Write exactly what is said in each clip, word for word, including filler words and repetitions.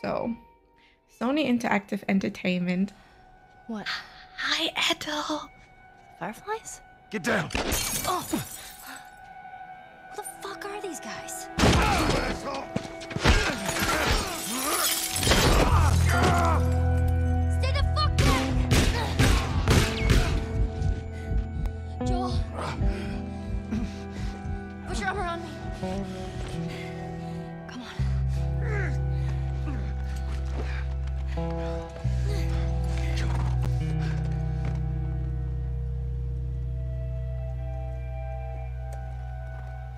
So, Sony Interactive Entertainment. What? Hi, Edo. Fireflies? Get down! Oh! Who the fuck are these guys? Oh, stay the fuck back! Joel, put your arm around me. Come on.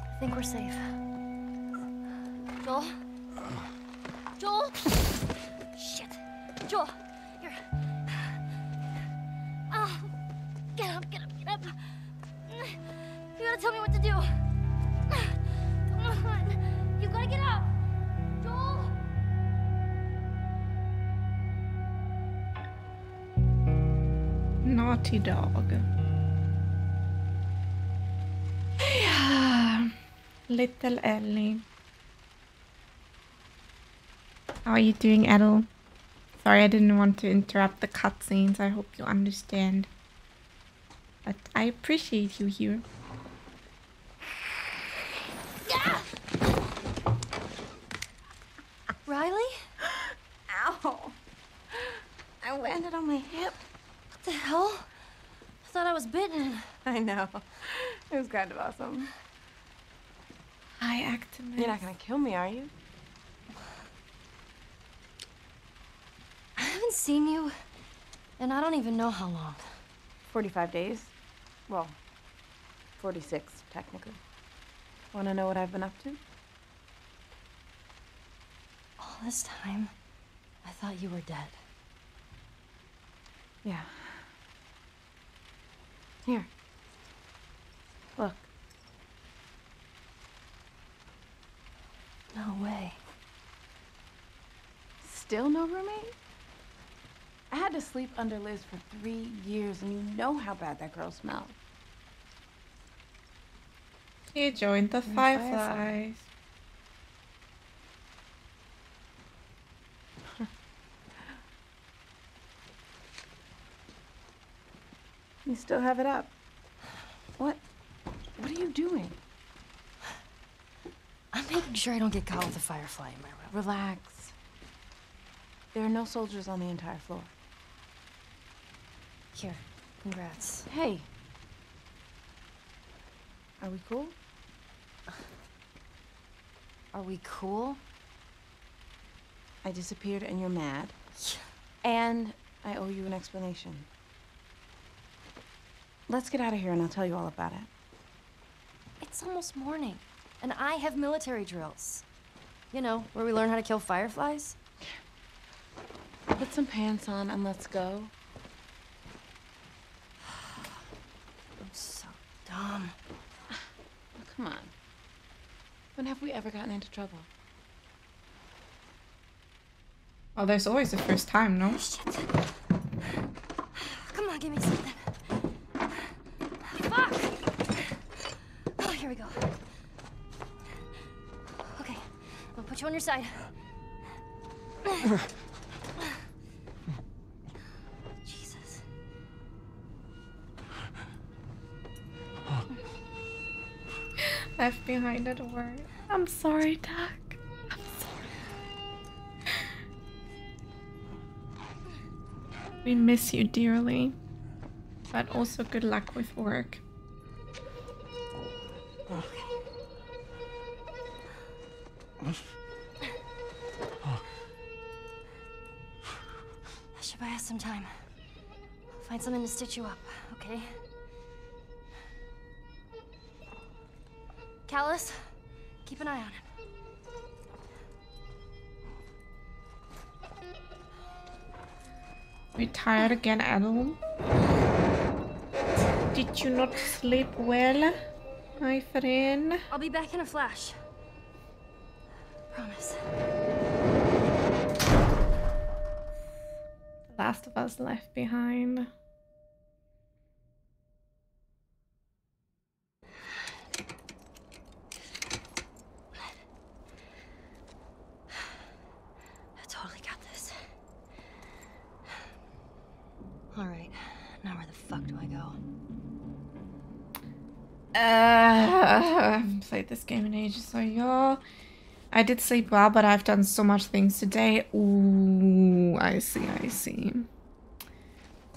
I think we're safe. Joel? Joel? Shit. Joel, here. Oh, get up, get up, get up. You gotta tell me what to do. Come on. You gotta get up. Joel? Naughty Dog. Little Ellie. How are you doing, Edel? Sorry, I didn't want to interrupt the cutscenes. I hope you understand. But I appreciate you here. Ah! Riley? Ow. I landed on my hip. What the hell? I thought I was bitten. I know. It was kind of awesome. I activate. You're not gonna kill me, are you? I haven't seen you, and I don't even know how long. Forty-five days. Well, forty-six technically. Wanna know what I've been up to? All this time, I thought you were dead. Yeah. Here. Look. No way. Still no roommate? I had to sleep under Liz for three years, and you know how bad that girl smelled. You joined the Fireflies. You still have it up. What? What are you doing? I'm making sure I don't get caught with a firefly in my room. Relax. There are no soldiers on the entire floor. Here, congrats. Hey. Are we cool? Are we cool? I disappeared and you're mad. And I owe you an explanation. Let's get out of here and I'll tell you all about it. It's almost morning. And I have military drills. You know, where we learn how to kill fireflies. Put some pants on and let's go. I'm so dumb. Oh, come on. When have we ever gotten into trouble? Well, there's always the first time, no? Shit. Come on, give me something. Fuck! Oh, here we go. Put you on your side. Jesus. Left Behind at work. I'm sorry, Doc. I'm sorry. We miss you dearly. But also good luck with work. Okay. Buy us some time. I'll find something to stitch you up, okay? Callus, keep an eye on him. We tired again, Adam? Did you not sleep well, my friend? I'll be back in a flash. Promise. Last of Us Left Behind. I totally Uh, I haven't played this game in ages, so y'all. I did sleep well, but I've done so much things today. Ooh, I see, I see.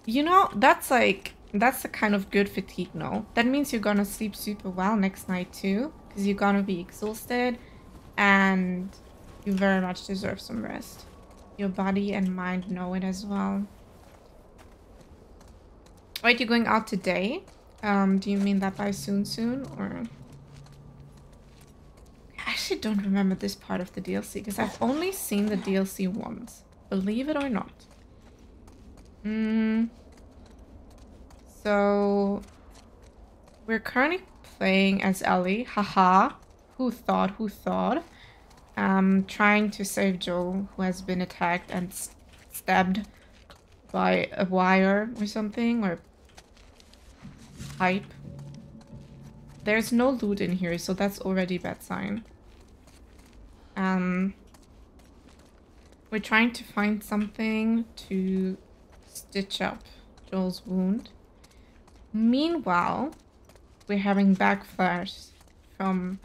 You know, that's like, that's a kind of good fatigue, no? That means you're gonna sleep super well next night too, because you're gonna be exhausted, and you very much deserve some rest. Your body and mind know it as well. Wait, you're going out today? Um, do you mean that by soon soon, or...? I actually don't remember this part of the D L C, because I've only seen the D L C once, believe it or not. Mm. So we're currently playing as Ellie, haha, who thought, who thought, um, trying to save Joel, who has been attacked and st stabbed by a wire or something, or pipe. There's no loot in here, so that's already a bad sign. Um, we're trying to find something to stitch up Joel's wound. Meanwhile, we're having backflash from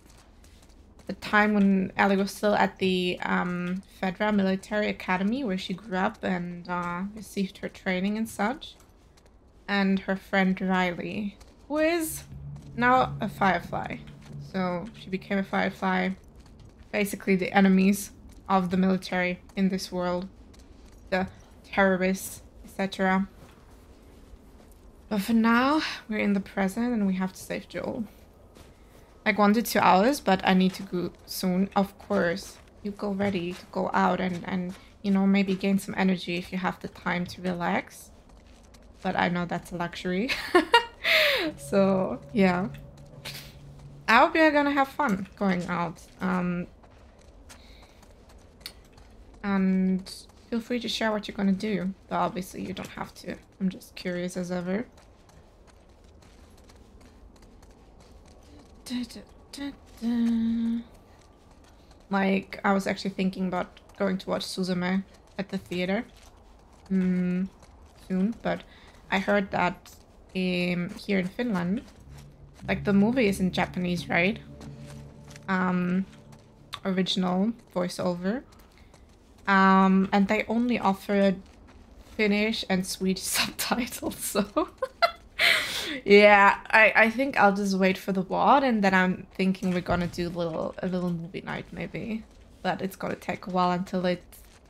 the time when Ellie was still at the um, Fedra Military Academy, where she grew up and uh, received her training and such. And her friend Riley, who is now a Firefly. So she became a Firefly, basically the enemies of the military in this world, the terrorists, et cetera. But for now, we're in the present and we have to save Joel. Like one to two hours, but I need to go soon. Of course, you go ready to go out and, and you know, maybe gain some energy if you have the time to relax. But I know that's a luxury. So, yeah. I hope you're gonna have fun going out. Um, and feel free to share what you're gonna do. But obviously you don't have to. I'm just curious as ever. Like, I was actually thinking about going to watch Suzume at the theater. Mm, soon, but I heard that Um, here in Finland, like the movie is in Japanese, right? Um, original voiceover, um, and they only offered Finnish and Swedish subtitles. So yeah, I I think I'll just wait for the V O D, and then I'm thinking we're gonna do a little a little movie night maybe, but it's gonna take a while until it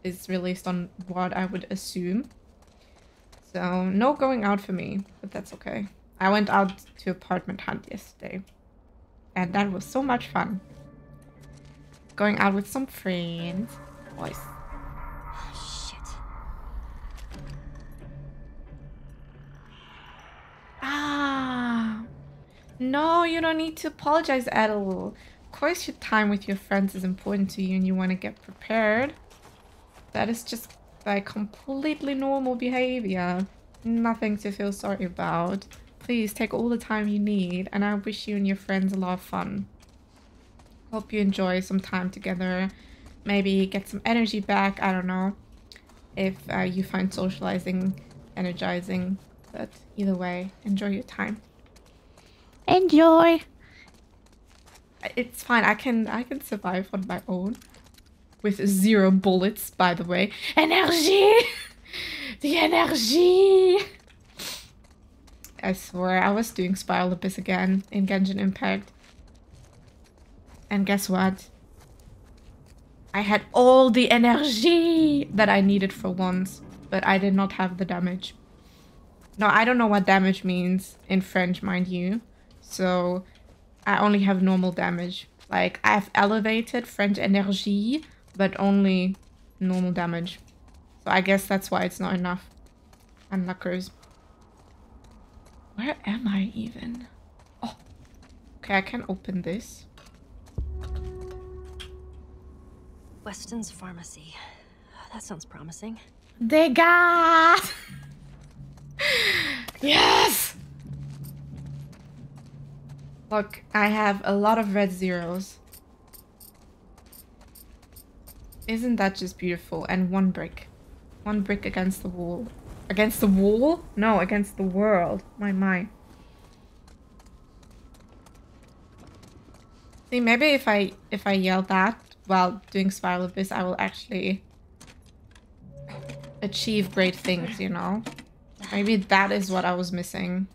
is released on V O D, I would assume. So, no going out for me, but that's okay. I went out to apartment hunt yesterday, and that was so much fun. Going out with some friends. Boys. Oh, shit. Ah. No, you don't need to apologize at all. Of course your time with your friends is important to you and you want to get prepared. That is just... like completely normal behavior. Nothing to feel sorry about. Please take all the time you need, and I wish you and your friends a lot of fun. Hope you enjoy some time together. Maybe get some energy back. I don't know if uh, you find socializing energizing, but either way, enjoy your time. Enjoy. It's fine. I can I can survive on my own. With zero bullets, by the way. Energy! The energy! I swear, I was doing Spiral Abyss again in Genshin Impact. And guess what? I had all the energy that I needed for once, but I did not have the damage. No, I don't know what damage means in French, mind you. So, I only have normal damage. Like, I have elevated French energy, but only normal damage. So I guess that's why it's not enough. And luckers. Where am I even? Oh. Okay, I can open this. Weston's Pharmacy. That sounds promising. They got... Yes! Look, I have a lot of red zeros. Isn't that just beautiful? And one brick. One brick against the wall. Against the wall? No, against the world. My, my. See, maybe if I if I yell that while doing Spiral Abyss, I will actually achieve great things, you know? Maybe that is what I was missing.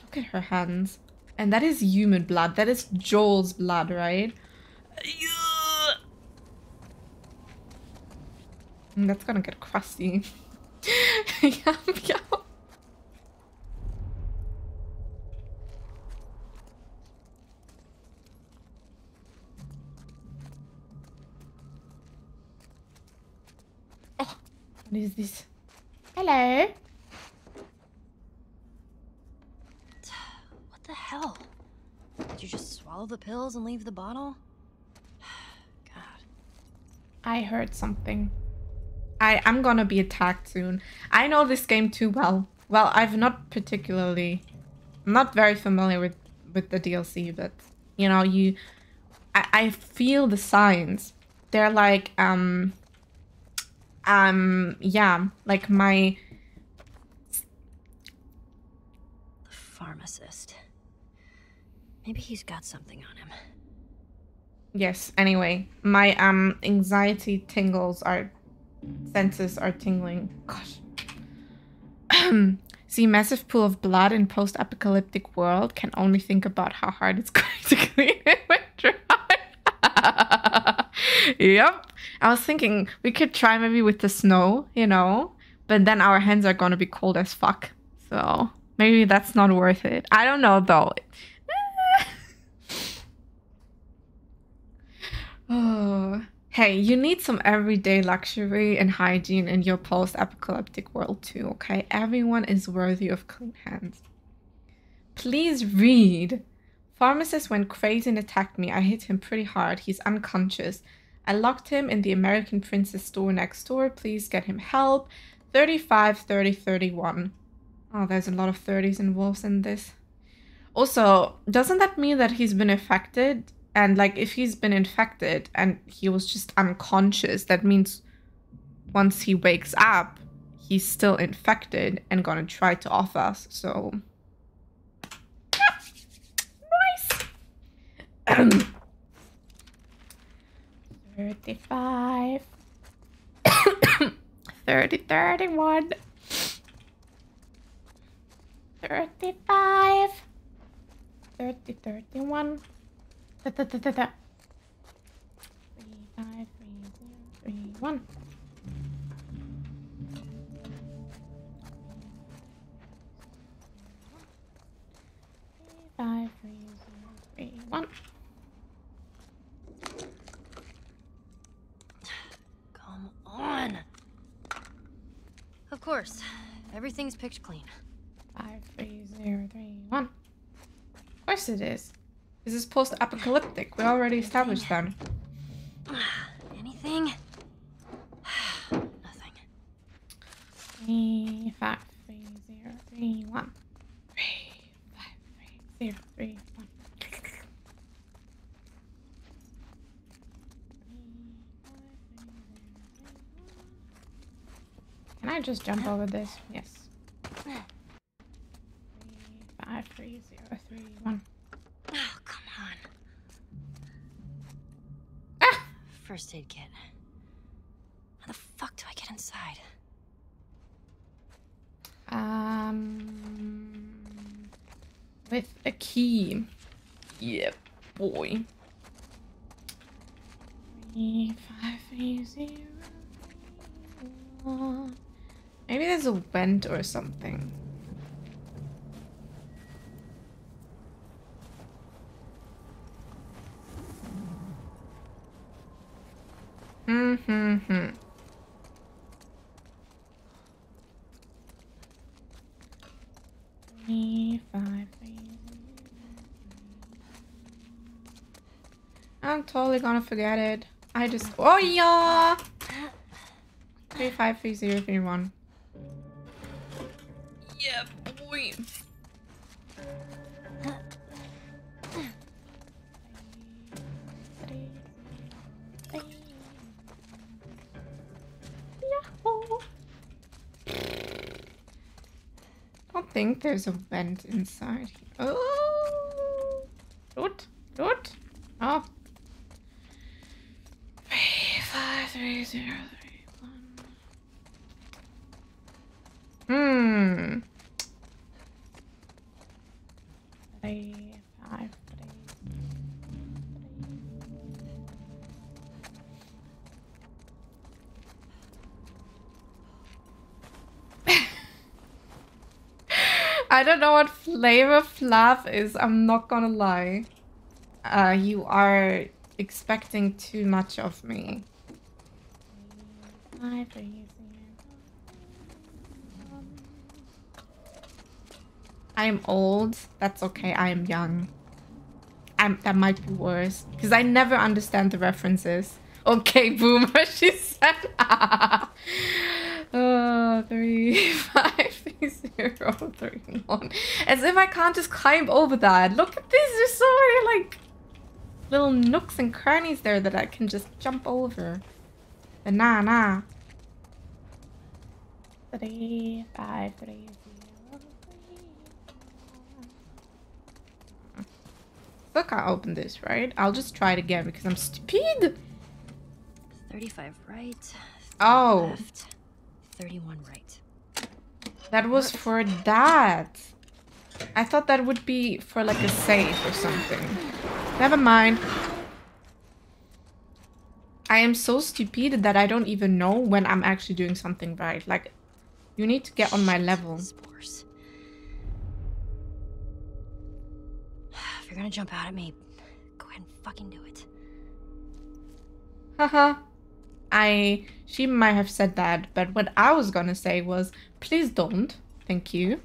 Look at her hands. And that is human blood. That is Joel's blood, right? And that's gonna get crusty. Yum, yum. Oh, what is this? Hello? What the hell? Did you just swallow the pills and leave the bottle? God. I heard something. I am gonna be attacked soon. I know this game too well. Well, I've not particularly... I'm not very familiar with, with the D L C, but, you know, you... I, I feel the signs. They're like, um... Um, yeah, like my... The pharmacist. Maybe he's got something on him. Yes, anyway. My, um, anxiety tingles are... Senses are tingling. Gosh. See, massive pool of blood in post-apocalyptic world. Can only think about how hard it's going to clean it with dry. Yep. I was thinking we could try maybe with the snow, you know? But then our hands are going to be cold as fuck. So maybe that's not worth it. I don't know, though. Oh... Hey, you need some everyday luxury and hygiene in your post-apocalyptic world too, okay? Everyone is worthy of clean hands. Please read. Pharmacist went crazy and attacked me. I hit him pretty hard. He's unconscious. I locked him in the American Princess store next door. Please get him help. thirty-five, thirty, thirty-one. Oh, there's a lot of thirties involved in this. Also, doesn't that mean that he's been affected? And, like, if he's been infected and he was just unconscious, that means once he wakes up, he's still infected and gonna try to off us, so... Nice! thirty-five. thirty, thirty-one. thirty-five. thirty, thirty-one. Da, da, da, da, da. three, five, three, zero, three, one. three, five, three, zero, three, one. Come on. Of course, everything's picked clean. five, three, zero, three, one. Of course it is. This is post-apocalyptic. We already established that. Anything? Nothing. Three, five, three, zero, three, one. Three, five, three, zero, three, one. Three, five, three, zero, three, one. Can I just jump over this? Yes. Three, five, three, zero, three, one. Oh, come on. Ah! First aid kit. How the fuck do I get inside? Um... With a key. Yeah, boy. Three, five, three, zero, four. Maybe there's a vent or something. Mm-hmm-hmm. Three, five, three, I'm totally gonna forget it. I just... Oh, yeah! Three, five, three, zero, three, one. Yeah, boy! I think there's a vent inside here. Oh! Five, three, zero, three, one. Hmm. Three, five, three, three. I don't know what Flavor Flav is, I'm not gonna lie. Uh, you are expecting too much of me. Five, three, I'm old. That's okay. I am young. I'm, that might be worse. Because I never understand the references. Okay, boomer, she said. Ah. Oh, three, five, three, zero, three, one. As if I can't just climb over that. Look at this. There's so many, like, little nooks and crannies there that I can just jump over. Banana. Three, five, three. I still can't open this, right? I'll just try it again because I'm stupid. thirty-five right. thirty oh. Left, thirty-one right. That was for that. I thought that would be for like a safe or something. Never mind. I am so stupid that I don't even know when I'm actually doing something right. Like, you need to get on my level. You're gonna jump out at me. Go ahead and fucking do it. Haha. I... She might have said that, but what I was gonna say was, please don't. Thank you.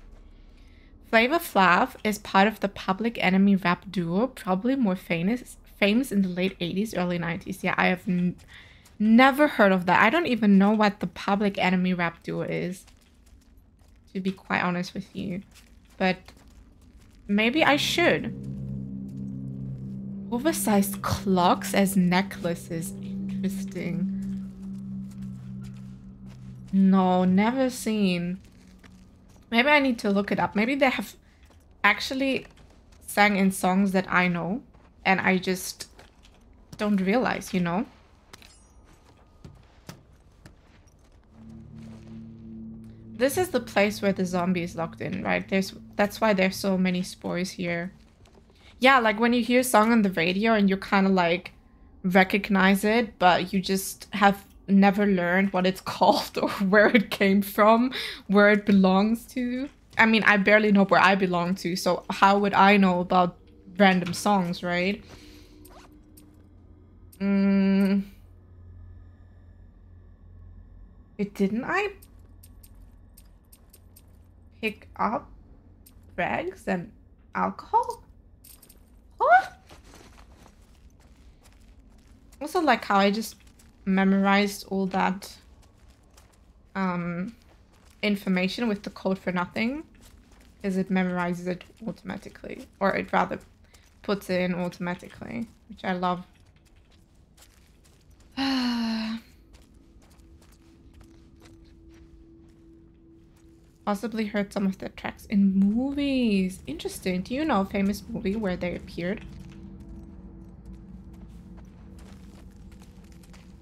Flavor Flav is part of the Public Enemy rap duo, probably more famous famous in the late eighties, early nineties. Yeah, I have n never heard of that. I don't even know what the Public Enemy rap duo is, to be quite honest with you. But maybe I should. Oversized clocks as necklaces. Interesting. No, never seen. Maybe I need to look it up. Maybe they have actually sang in songs that I know and I just don't realize, you know? This is the place where the zombie is locked in, right? There's that's why there's so many spores here. Yeah, like when you hear a song on the radio and you kind of like recognize it, but you just have never learned what it's called or where it came from, where it belongs to. I mean, I barely know where I belong to, so how would I know about random songs, right? Mm. It didn't I pick up rags and alcohol? What? Also like how I just memorized all that um, information with the code for nothing, because it memorizes it automatically, or it rather puts it in automatically, which I love. Possibly heard some of their tracks in movies. Interesting. Do you know a famous movie where they appeared?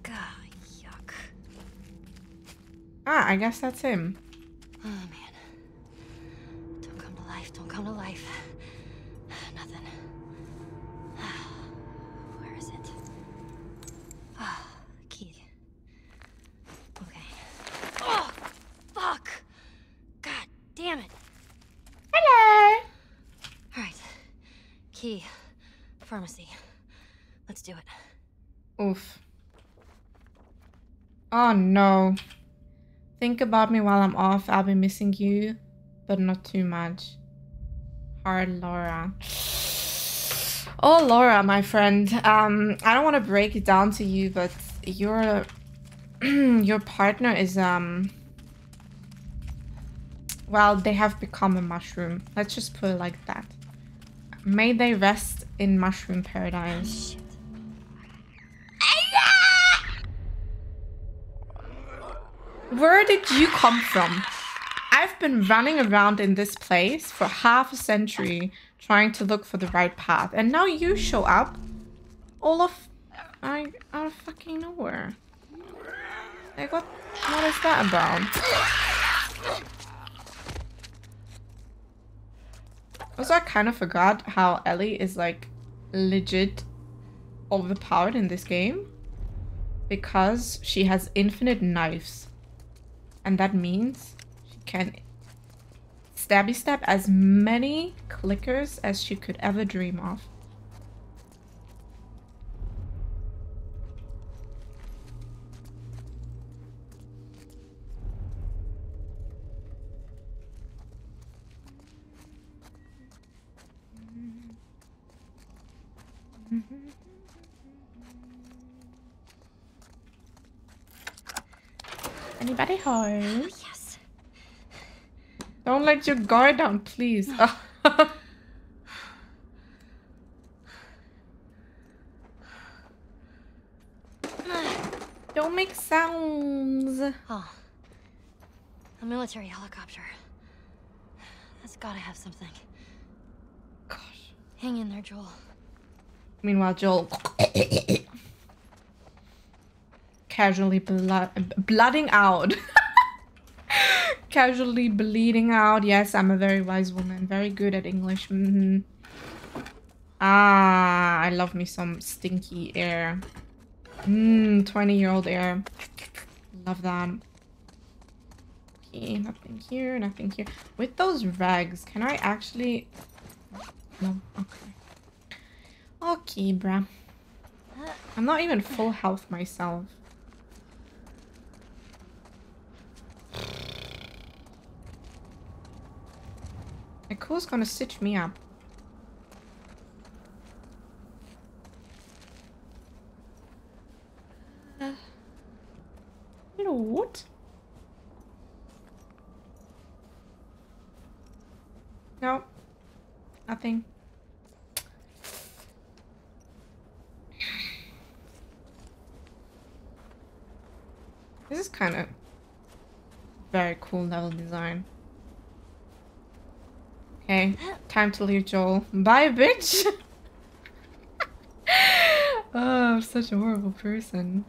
God, yuck. Ah, I guess that's him. Oh man. Don't come to life, don't come to life. Nothing. Where is it? Ah, oh, key. Okay. Oh, fuck! Damn it. Hello. All right. Key. Pharmacy. Let's do it. Oof. Oh, no. Think about me while I'm off. I'll be missing you, but not too much. Hard Laura. Oh, Laura, my friend. Um, I don't want to break it down to you, but your, your partner is... um. Well, they have become a mushroom. Let's just put it like that. May they rest in mushroom paradise. Where did you come from? I've been running around in this place for half a century trying to look for the right path. And now you show up all of... I, out of fucking nowhere. Like, what, what is that about? Also, I kind of forgot how Ellie is, like, legit overpowered in this game. Because she has infinite knives. And that means she can stabby stab as many clickers as she could ever dream of. Anybody home? Oh, yes. Don't let your guard down, please. No. Don't make sounds. Oh, a military helicopter. That's gotta have something. Gosh. Hang in there, Joel. Meanwhile, Joel casually blood blooding out. Casually bleeding out. Yes, I'm a very wise woman. Very good at English. Mm-hmm. Ah, I love me some stinky air. Mmm, twenty-year-old air. Love that. Okay, nothing here, nothing here. With those rags, can I actually... No, okay. Okay, bruh. I'm not even full health myself. Like, who's gonna stitch me up? Uh, you know what? No. Nothing. This is kind of very cool level design. Okay, time to leave, Joel. Bye, bitch! Oh, I'm such a horrible person.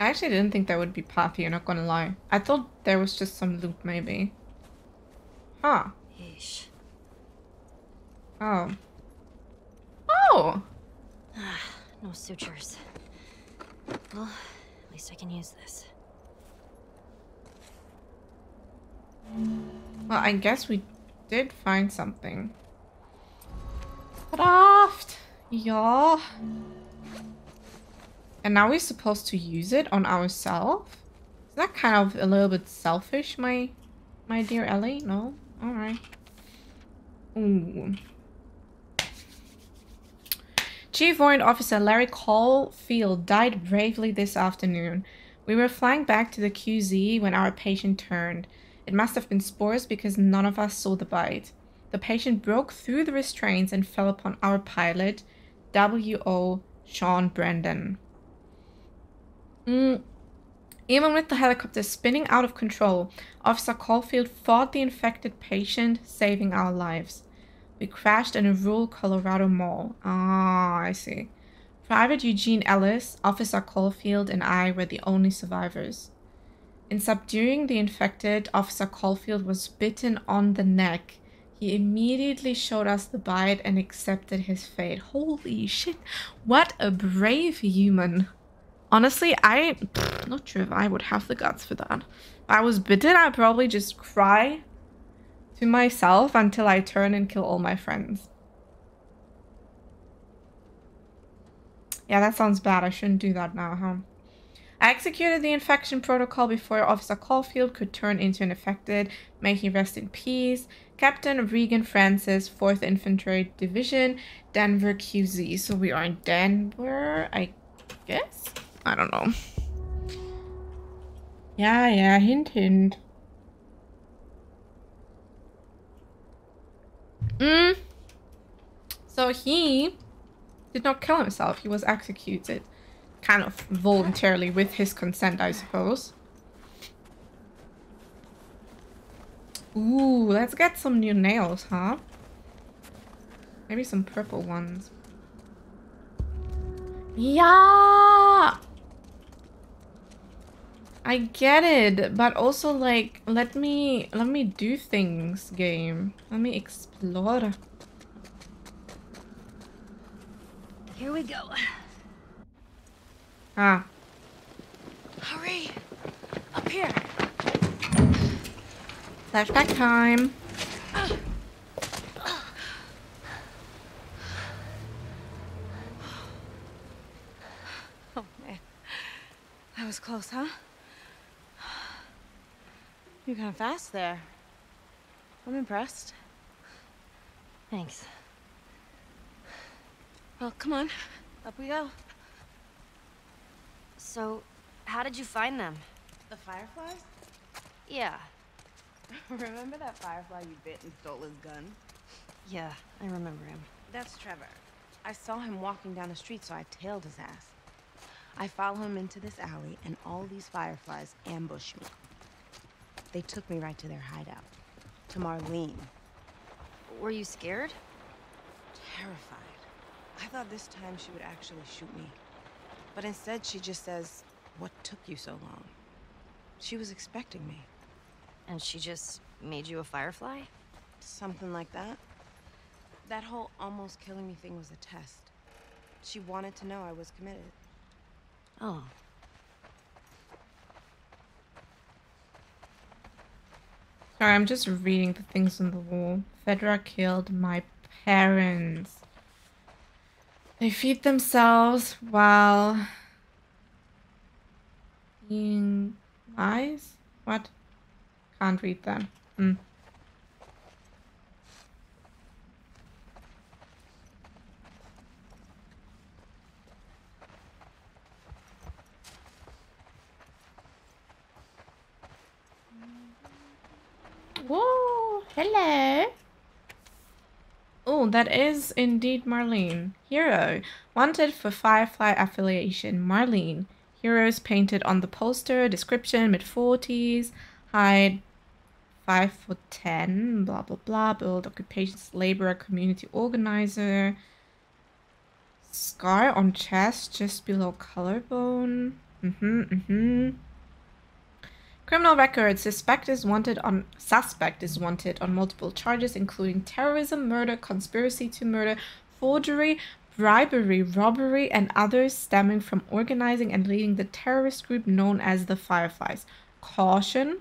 I actually didn't think there would be path here, not gonna lie. I thought there was just some loop, maybe. Huh. Yeesh. Oh. Oh! No sutures. Well, at least I can use this. Well, I guess we did find something. Craft! Y'all. And now we're supposed to use it on ourselves? Is that kind of a little bit selfish, my my dear Ellie? No? Alright. Ooh. Chief Warrant Officer Larry Caulfield died bravely this afternoon. We were flying back to the Q Z when our patient turned. It must have been spores because none of us saw the bite. The patient broke through the restraints and fell upon our pilot, W O Sean Brandon. Mm. Even with the helicopter spinning out of control, Officer Caulfield fought the infected patient, saving our lives. We crashed in a rural Colorado mall. Ah, I see. Private Eugene Ellis, Officer Caulfield, and I were the only survivors. In subduing the infected, Officer Caulfield was bitten on the neck. He immediately showed us the bite and accepted his fate. Holy shit. What a brave human. Honestly, I'm not sure if I would have the guts for that. If I was bitten, I'd probably just cry to myself until I turn and kill all my friends. Yeah, that sounds bad. I shouldn't do that now, huh? I executed the infection protocol before Officer Caulfield could turn into an infected. May he rest in peace. Captain Regan Francis, fourth Infantry Division, Denver Q Z. So we are in Denver, I guess? I don't know. Yeah, yeah, hint, hint. Mm. So he did not kill himself. He was executed, kind of voluntarily with his consent, I suppose. Ooh, let's get some new nails, huh? Maybe some purple ones. Yeah! I get it, but also like, let me, let me do things, game. Let me explore. Here we go. Ah. Hurry! Up here! Flashback time. Oh man, that was close, huh? You're kind of fast there. I'm impressed. Thanks. Well, come on, up we go. So, how did you find them? The Fireflies? Yeah. Remember that Firefly you bit and stole his gun? Yeah, I remember him. That's Trevor. I saw him walking down the street, so I tailed his ass. I follow him into this alley, and all these Fireflies ambush me. They took me right to their hideout, to Marlene. Were you scared? Terrified. I thought this time she would actually shoot me. But instead, she just says, "What took you so long?" She was expecting me. And she just made you a Firefly? Something like that. That whole almost killing me thing was a test. She wanted to know I was committed. Oh. Sorry, I'm just reading the things on the wall. Fedra killed my parents. They feed themselves while being wise? What? Can't read that. Mm. Whoa! Hello! Oh, that is indeed Marlene. Hero. Wanted for Firefly affiliation. Marlene. Heroes painted on the poster. Description, mid forties. Height. five foot ten, blah blah blah, build, occupation, laborer, community organizer, scar on chest just below collarbone, mm-hmm, mm-hmm. Criminal record, suspect is wanted on, suspect is wanted on multiple charges including terrorism, murder, conspiracy to murder, forgery, bribery, robbery, and others stemming from organizing and leading the terrorist group known as the Fireflies. Caution.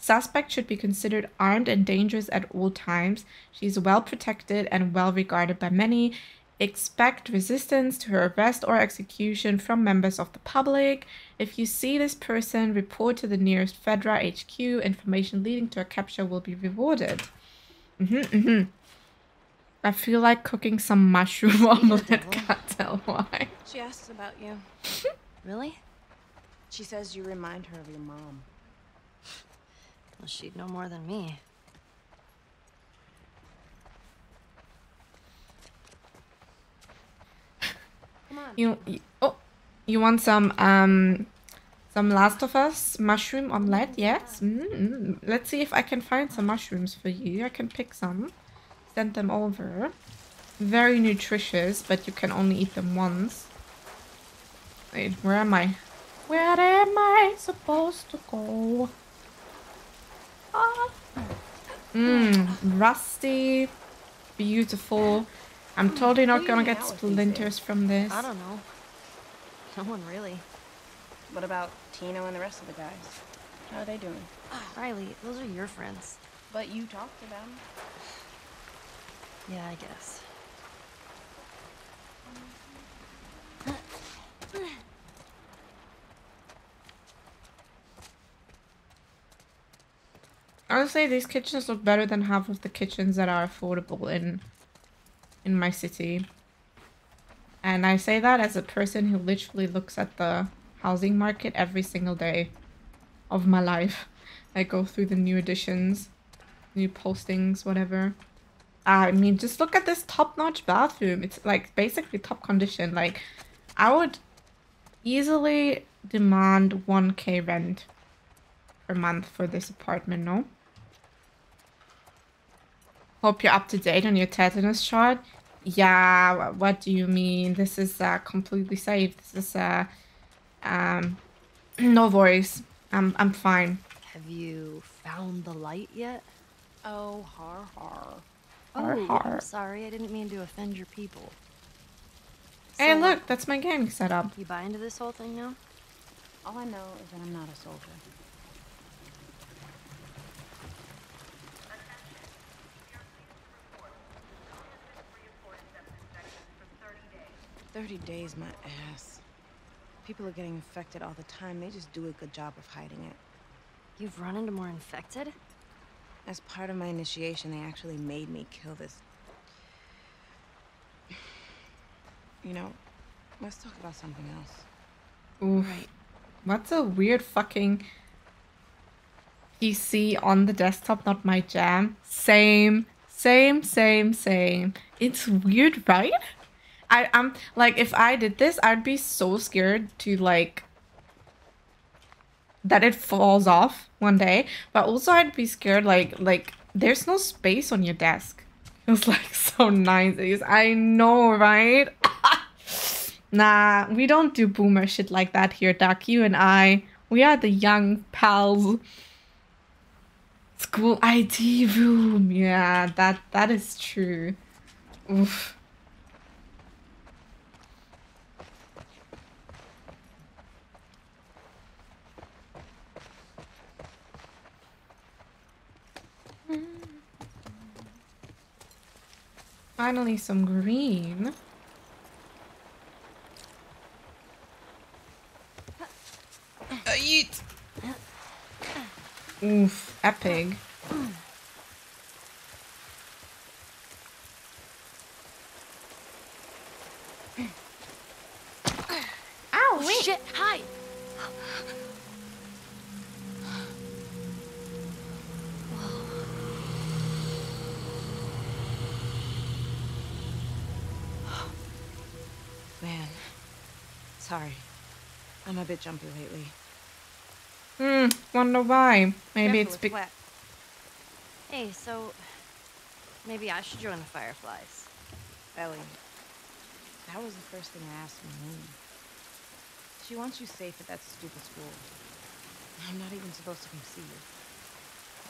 Suspect should be considered armed and dangerous at all times. She is well protected and well regarded by many. Expect resistance to her arrest or execution from members of the public. If you see this person, report to the nearest Fedra H Q. Information leading to her capture will be rewarded. Mm-hmm, mm-hmm. I feel like cooking some mushroom omelette. Can't tell why. She asks about you. Really? She says you remind her of your mom. Well, she'd know more than me. Come on. You, you oh, you want some um, some Last of Us mushroom omelette? Yes. Mm-hmm. Let's see if I can find some mushrooms for you. I can pick some, send them over. Very nutritious, but you can only eat them once. Wait, where am I? Where am I supposed to go? Mmm, rusty, beautiful. I'm totally not gonna get splinters from this. I don't know. No one really. What about Tino and the rest of the guys? How are they doing? Riley, those are your friends. But you talked to them. Yeah, I guess. Honestly, these kitchens look better than half of the kitchens that are affordable in in my city. And I say that as a person who literally looks at the housing market every single day of my life. I go through the new additions, new postings, whatever. I mean, just look at this top-notch bathroom. It's like basically top condition. Like, I would easily demand one K rent per month for this apartment, no? Hope you're up to date on your tetanus shot. Yeah, what do you mean? This is uh, completely safe. This is uh, um, no worries. I'm I'm fine. Have you found the light yet? Oh, har har. Har oh, har. I'm sorry, I didn't mean to offend your people. So, hey, look, that's my gang set up. You buy into this whole thing now? All I know is that I'm not a soldier. thirty days, my ass. People are getting infected all the time. They just do a good job of hiding it. You've run into more infected? As part of my initiation, they actually made me kill this. You know, let's talk about something else. Ooh. Right. What's a weird fucking P C on the desktop, not my jam? Same, same, same, same. It's weird, right? I, I'm like, if I did this, I'd be so scared to like that it falls off one day, but also I'd be scared like like there's no space on your desk. It was like so nineties. I know, right? Nah, we don't do boomer shit like that here, Duck. You and I, we are the young pals. School I T room. Yeah, that that is true. Oof. Finally, some green. Eat. Oof, epic. Ow, wait. Shit, hi. Sorry, I'm a bit jumpy lately. Hmm, wonder why. Maybe it's because. Hey, so maybe I should join the Fireflies. Ellie, that was the first thing I asked Marlene. She wants you safe at that stupid school. I'm not even supposed to come see you.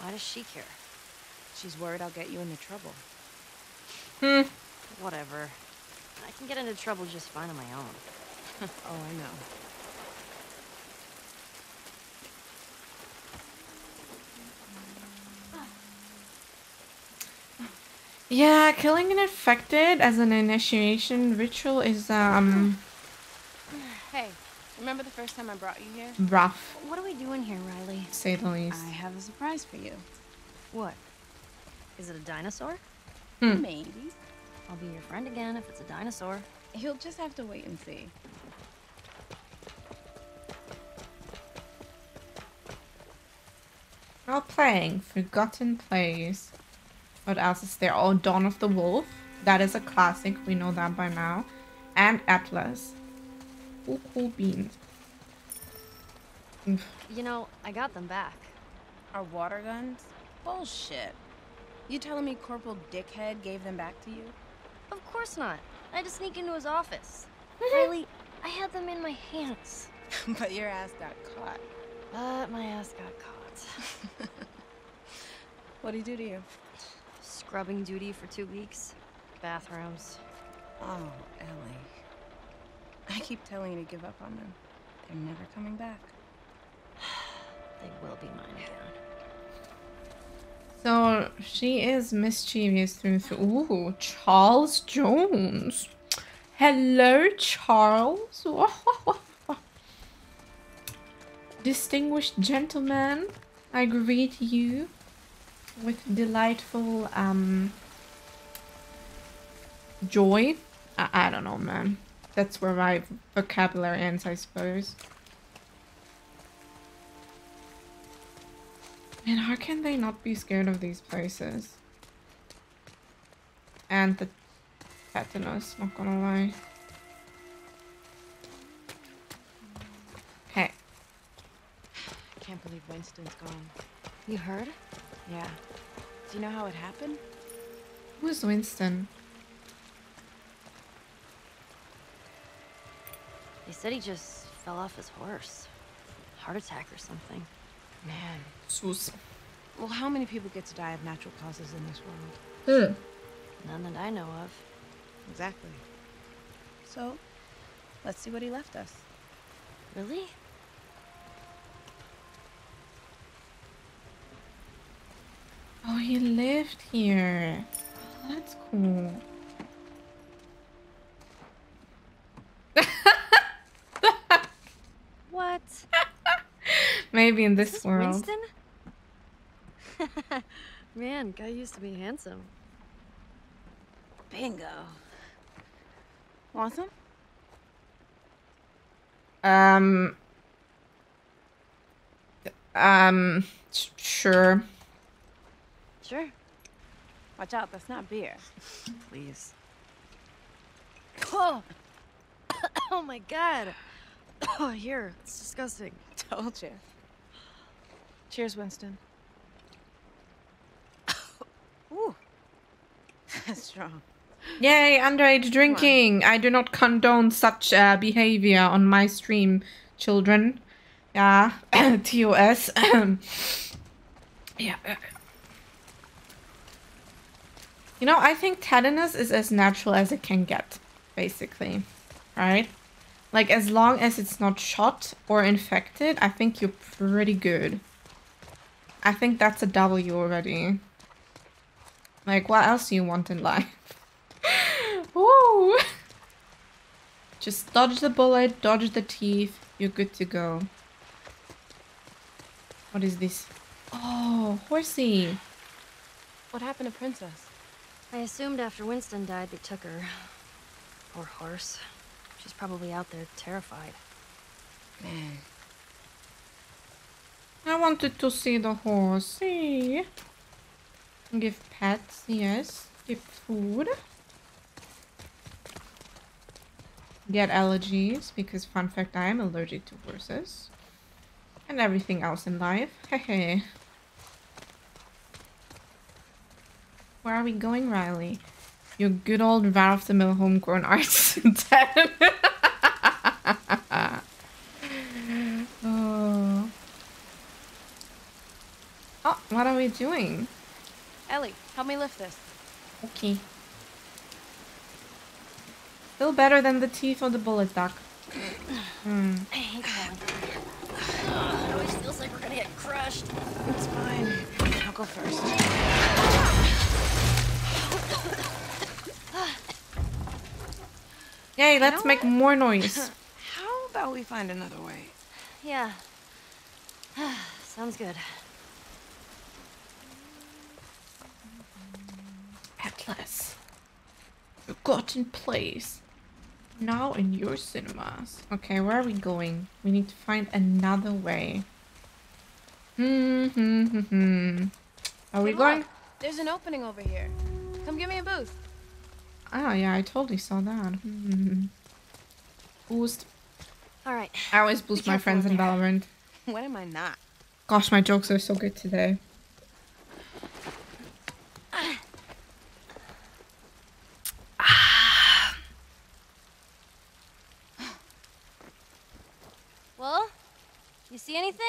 Why does she care? She's worried I'll get you into trouble. Hmm. Whatever. I can get into trouble just fine on my own. Oh, I know. Yeah, killing an infected as an initiation ritual is, um... Hey, remember the first time I brought you here? Rough. What are we doing here, Riley? Say the least. I have a surprise for you. What? Is it a dinosaur? Hmm. Maybe. I'll be your friend again if it's a dinosaur. You'll just have to wait and see. Now playing Forgotten Plays. What else is there? Oh, Dawn of the Wolf. That is a classic. We know that by now. And Atlas. Ooh, cool beans. Oof. You know, I got them back. Our water guns? Bullshit. You telling me Corporal Dickhead gave them back to you? Of course not. I had to sneak into his office. Riley, I had them in my hands. But your ass got caught. But my ass got caught. What do you do to you? Scrubbing duty for two weeks. Bathrooms. Oh, Ellie. I keep telling you to give up on them. They're never coming back. They will be mine again. So she is mischievous through through. Ooh, Charles Jones. Hello, Charles. Distinguished gentleman, I greet you with delightful um joy. I, I don't know, man. That's where my vocabulary ends, I suppose. And how can they not be scared of these places? And the tetanus, not gonna lie. Okay. I can't believe Winston's gone. You heard? Yeah. Do you know how it happened? Who's Winston? They said he just fell off his horse. Heart attack or something. Man. Sus. Well, how many people get to die of natural causes in this world? Hmm. None that I know of. Exactly. So, let's see what he left us. Really? Oh, he lived here. That's cool. What? Maybe in this, this world. Winston? Man, guy used to be handsome. Bingo. Want some? Um. Um. Sure. Sure. Watch out, that's not beer. Please. Oh, oh my god. Oh, here. It's disgusting. Told you. Cheers, Winston. Ooh. That's strong. Yay, underage drinking. I do not condone such uh, behavior on my stream, children. Yeah. T O S. Yeah. You know, I think tardiness is as natural as it can get, basically, right? Like, as long as it's not shot or infected, I think you're pretty good. I think that's a W already. Like, what else do you want in life? Woo! Just dodge the bullet, dodge the teeth, you're good to go. What is this? Oh, horsey! What happened to Princess? I assumed after Winston died, they took her. Poor horse. She's probably out there terrified. Man. I wanted to see the horse. See? Give pets, yes. Give food. Get allergies, because fun fact, I am allergic to horses. And everything else in life. Hehe. Where are we going, Riley? Your good old run-of-the-mill homegrown arts. Oh. Oh, what are we doing? Ellie, help me lift this. Okay. Still better than the teeth or the bullet, Doc. Mm. I hate that. Oh, it always feels like we're gonna get crushed. It's fine. I'll go first. Yay, let's make more noise. How about we find another way? Yeah. Sounds good. Atlas. Forgotten place. Now in your cinemas. Okay, where are we going? We need to find another way. Hmm, hmm, hmm, hmm. Are we going? There's an opening over here. Come give me a boost. Oh yeah, I totally saw that. Mm-hmm. Boost. All right. I always boost my friends in Valorant. When am I not? Gosh, my jokes are so good today. Ah. Well, you see anything?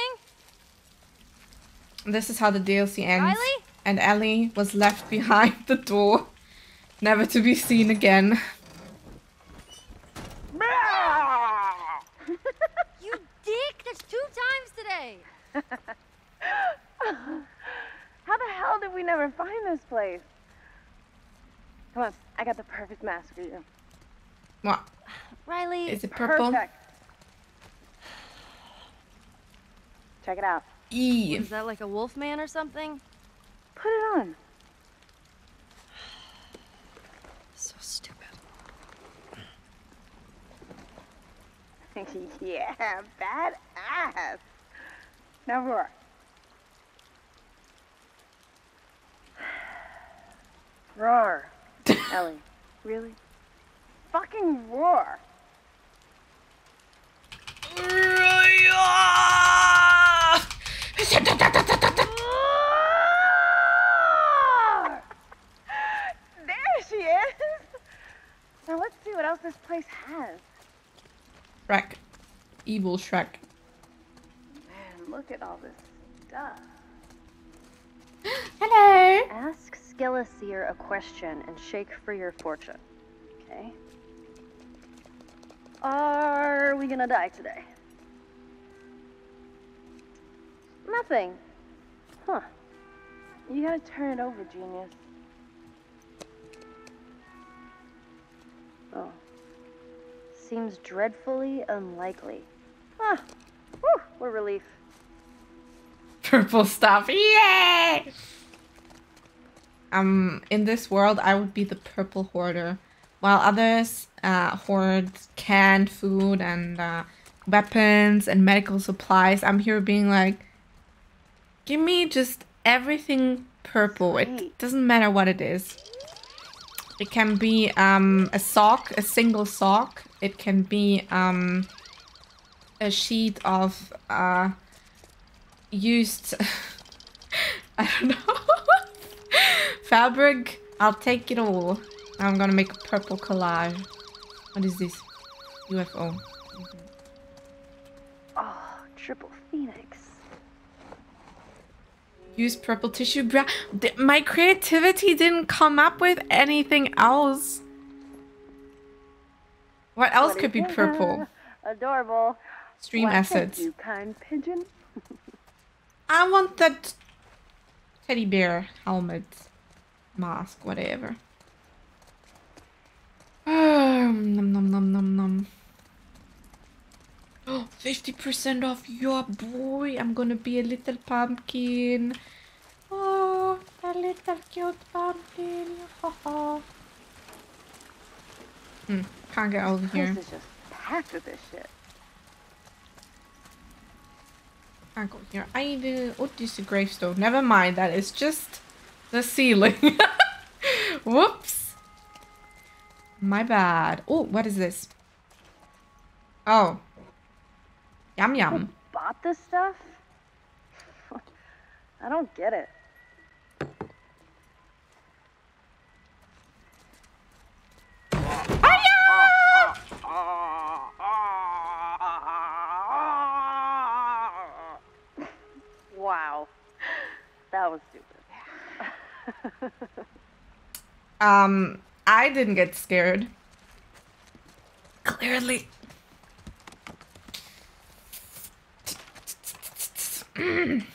This is how the D L C ends. Riley? And Ellie was left behind the door, never to be seen again. You dick! That's two times today! How the hell did we never find this place? Come on, I got the perfect mask for you. What? Riley! Is it purple? Perfect. Check it out. E. Is that like a wolf man or something? Put it on. So stupid. Yeah, badass. Now roar. Roar. Ellie, really? Fucking roar. else this place has. Shrek. Evil Shrek. Man, look at all this stuff. Hello! Ask Skele-seer a question and shake for your fortune. Okay. Are we gonna die today? Nothing. Huh. You gotta turn it over, genius. Oh. Seems dreadfully unlikely. Huh. Whew, we're relief. Purple stuff. Yay! Um, in this world, I would be the purple hoarder. While others uh, hoard canned food and uh, weapons and medical supplies, I'm here being like, give me just everything purple. It doesn't matter what it is. It can be um, a sock, a single sock. It can be um, a sheet of uh, used, I don't know, fabric. I'll take it all. I'm gonna make a purple collage. What is this? U F O. Mm-hmm. Oh, triple phoenix. Use purple tissue bra. D my creativity didn't come up with anything else. What else what could be purple? Adorable. Stream what assets. You, kind pigeon? I want that teddy bear helmet, mask, whatever. Nom nom nom nom nom. Oh, fifty percent off your boy. I'm gonna be a little pumpkin. Oh, a little cute pumpkin. Ho ho. Hmm, can't get over here. This is just packed with this shit. Can't go here. I do. Oh, this is a gravestone. Never mind, that is just the ceiling. Whoops. My bad. Oh, what is this? Oh. Yum yum. You bought this stuff? I don't get it. Wow. That was stupid. um... I didn't get scared. Clearly. Mm.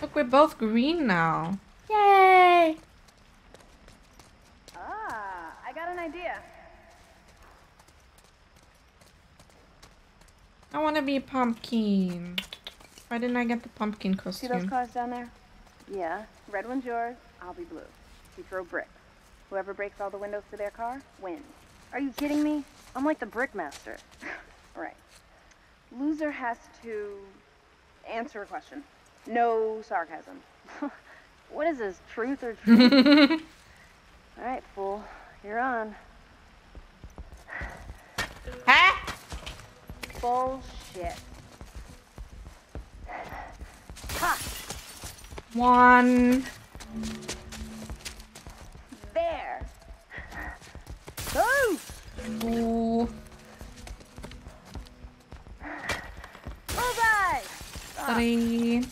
Look, we're both green now. Yay! Ah, I got an idea. I want to be a pumpkin. Why didn't I get the pumpkin costume? See those cars down there? Yeah. Red one's yours. I'll be blue. We throw bricks. Whoever breaks all the windows to their car wins. Are you kidding me? I'm like the brick master. All right. Loser has to answer a question. No sarcasm. What is this? Truth or truth? All right, fool. You're on. Huh? Bullshit. Ha. One. There. Two. Two. Bullseye. Three.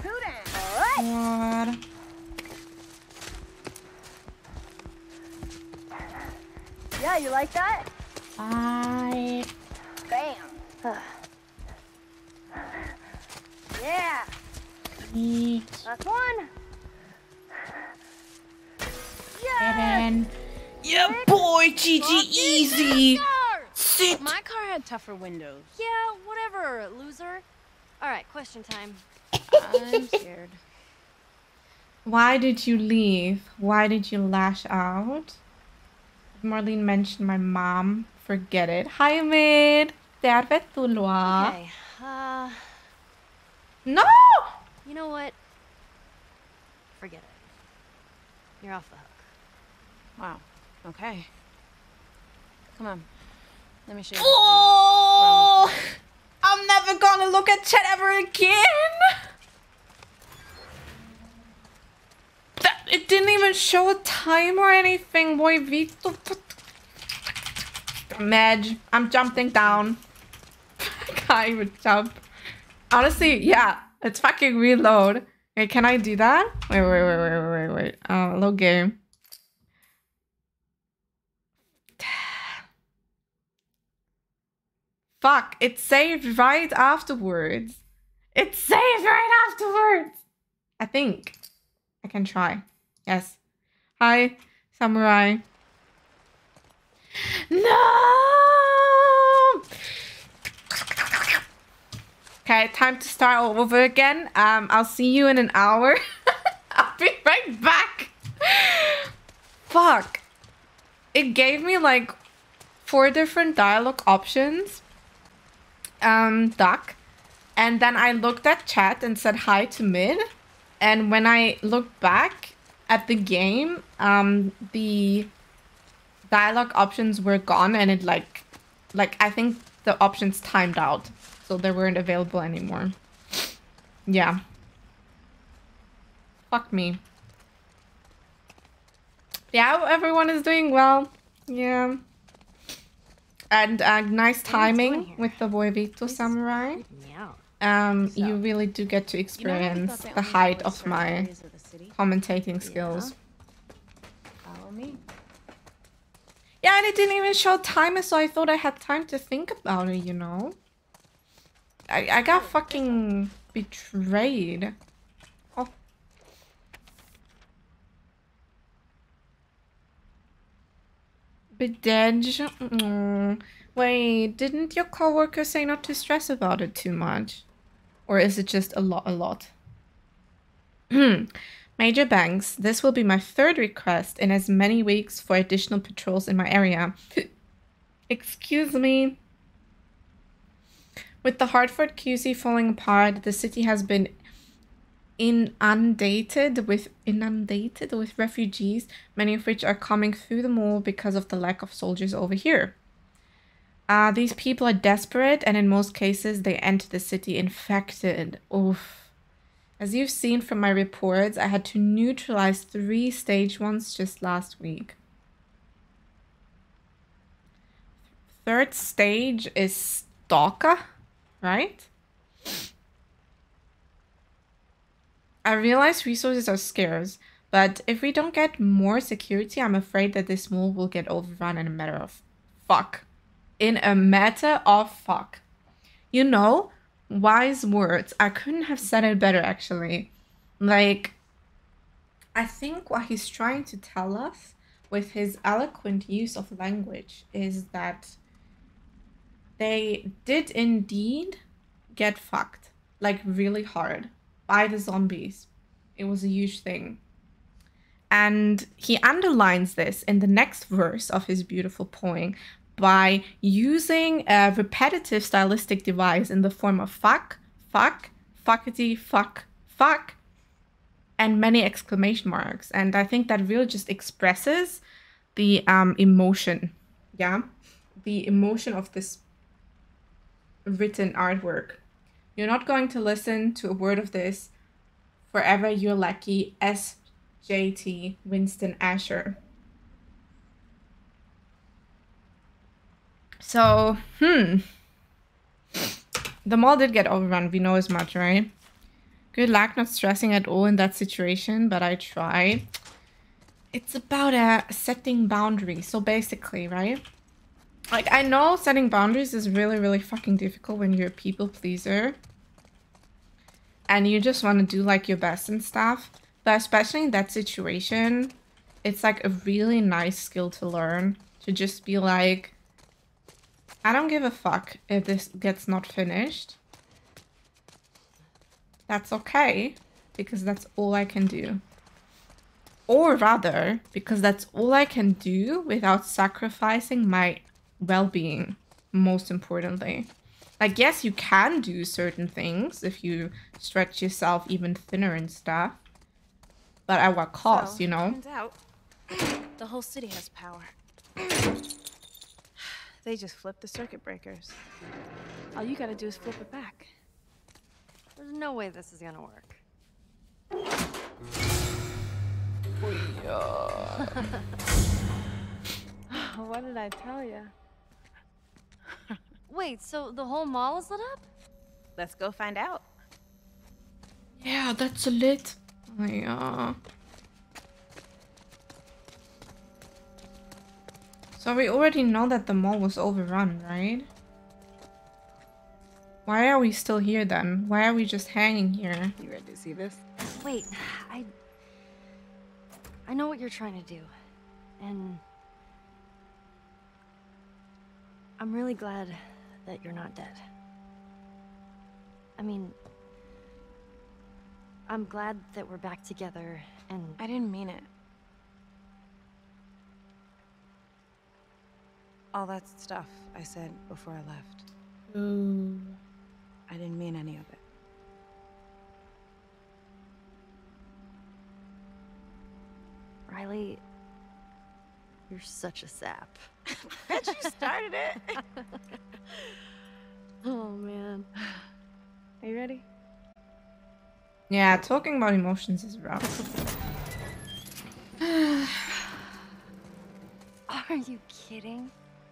Two down. All right. Four. Yeah, you like that? I bam. Yeah. Eat. That's one. Yeah. Yeah, six. Boy, G G, well, easy. Sit. My car had tougher windows. Yeah, whatever, loser. All right, question time. I'm scared. Why did you leave? Why did you lash out? Marlene mentioned my mom. Forget it. Hi, Mid. Tervetuloa. Okay. Uh, no! You know what? Forget it. You're off the hook. Wow. Okay. Come on. Let me show you. Oh! I'm never never gonna look at chat ever again. That, it didn't even show a time or anything, boy. Vito. Madge, I'm jumping down. I can't even jump. Honestly, yeah. Let's fucking reload. Wait, can I do that? Wait, wait, wait, wait, wait, wait. Uh, low game. Fuck, it saved right afterwards. It saved right afterwards. I think I can try. Yes. Hi, Samurai. No. Okay, time to start all over again. Um, I'll see you in an hour. I'll be right back. Fuck. It gave me like four different dialogue options. Um, duck, and then I looked at chat and said hi to mid, and when I looked back at the game, um, the dialogue options were gone, and it like, like I think the options timed out, so they weren't available anymore. Yeah. Fuck me. Yeah, everyone is doing well. Yeah. And uh, nice timing with the Voivito Samurai. Um, so, you really do get to experience you know, the height of my of commentating yeah. skills. Follow me. Yeah, and it didn't even show timer, so I thought I had time to think about it, you know? I, I got fucking betrayed. Oh. Bededge. Mm. Wait, didn't your coworker say not to stress about it too much? Or is it just a lot, a lot? Major Banks, this will be my third request in as many weeks for additional patrols in my area. Excuse me. With the Hartford Q C falling apart, the city has been inundated with inundated with refugees, many of which are coming through the mall because of the lack of soldiers over here. Uh, these people are desperate, and in most cases, they enter the city infected. Oof. As you've seen from my reports, I had to neutralize three stage ones just last week. Third stage is stalker, right? I realize resources are scarce, but if we don't get more security, I'm afraid that this mall will get overrun in a matter of fuck. In a matter of fuck. You know, wise words. I couldn't have said it better, actually. Like, I think what he's trying to tell us with his eloquent use of language is that they did indeed get fucked. Like, really hard. By the zombies. It was a huge thing. And he underlines this in the next verse of his beautiful poem by using a repetitive stylistic device in the form of fuck, fuck, fuckity, fuck, fuck, and many exclamation marks. And I think that really just expresses the um, emotion, yeah? The emotion of this written artwork. You're not going to listen to a word of this forever. You're lucky. S J T Winston Asher. So, hmm. The mall did get overrun. We know as much, right? Good luck not stressing at all in that situation, but I tried. It's about uh, setting boundaries. So basically, right? Like, I know setting boundaries is really, really fucking difficult when you're a people pleaser. And you just want to do like your best and stuff, but especially in that situation, it's like a really nice skill to learn, to just be like, I don't give a fuck if this gets not finished. That's okay, because that's all I can do. Or rather, because that's all I can do without sacrificing my well-being, most importantly. Like, yes, you can do certain things if you stretch yourself even thinner and stuff, but at what cost, so, you know? Turns out, the whole city has power. They just flip the circuit breakers. All you gotta do is flip it back. There's no way this is gonna work. We, uh... What did I tell you? Wait, so the whole mall is lit up? Let's go find out. Yeah, that's lit. Yeah. So we already know that the mall was overrun, right? Why are we still here then? Why are we just hanging here? You ready to see this? Wait, I... I know what you're trying to do. And... I'm really glad that you're not dead. I mean... I'm glad that we're back together and... I didn't mean it. All that stuff I said before I left. Ooh. I didn't mean any of it. Riley, you're such a sap. Bet you started it! Oh, man. Are you ready? Yeah, talking about emotions is rough. Are you kidding?